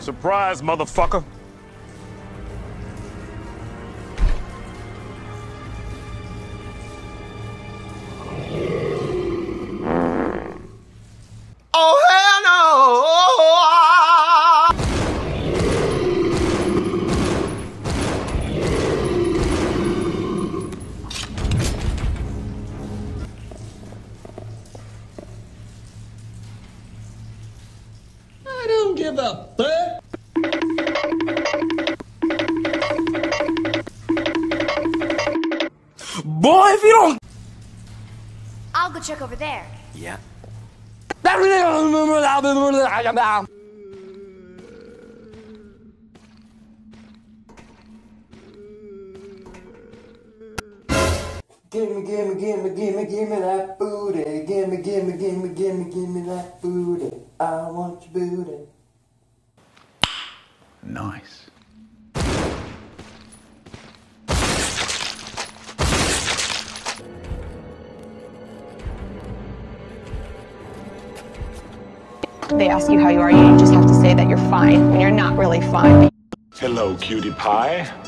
Surprise, motherfucker. Oh, hell no! I don't give a fuck. Boy, if you don't... I'll go check over there. Yeah. Gimme, gimme, gimme, gimme, gimme that booty. Gimme, gimme, gimme, gimme, gimme that booty. I want your booty. Nice. They ask you how you are, you just have to say that you're fine, when you're not really fine. Hello, cutie pie.